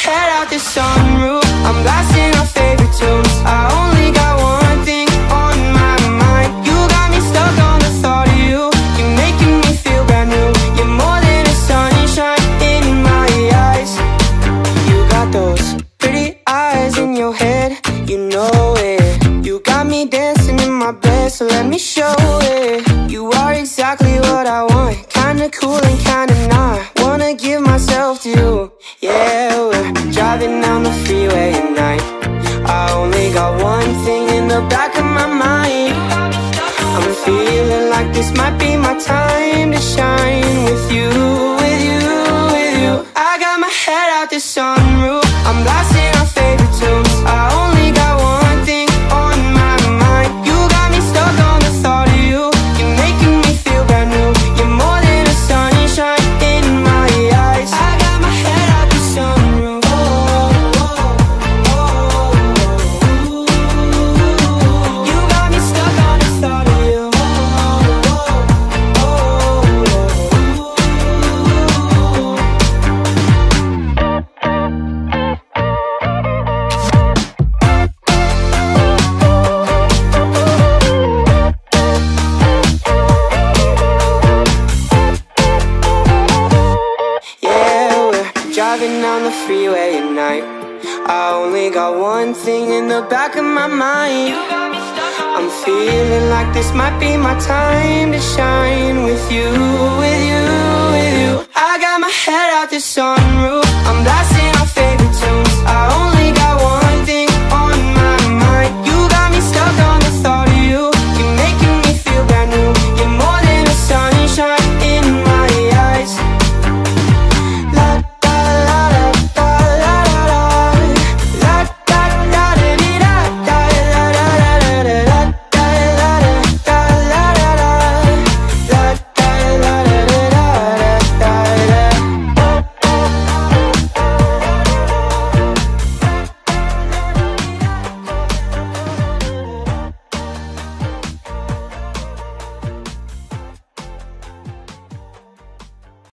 head out the sunroof, I'm blasting my favorite tunes. I only got one thing on my mind. You got me stuck on the thought of you. You're making me feel brand new. You're more than a sunshine in my eyes. You got those pretty eyes in your head, you know it. You got me dancing in my bed, so let me show it. You are exactly what I want, kinda cool and kinda not. Wanna give myself to you. Yeah, we're driving down the freeway at night. I only got one thing in the back of my mind. I'm feeling like this might be my time to shine. With you, with you, with you. I got my head out the sunroof, I'm blasting my favorite tunes. I only got one thing on my mind. You got me stuck on the thought of you. You're making me feel brand new. You're more than a sunshine in my eyes. I got my head out the sunroof. You got me stuck on the thought of you. Yeah, we're driving down the freeway at night. I only got one thing in the back of my mind. I'm feeling like this might be my time to shine. With you, with you, with you. I got my head out the sunroof, I'm blasting.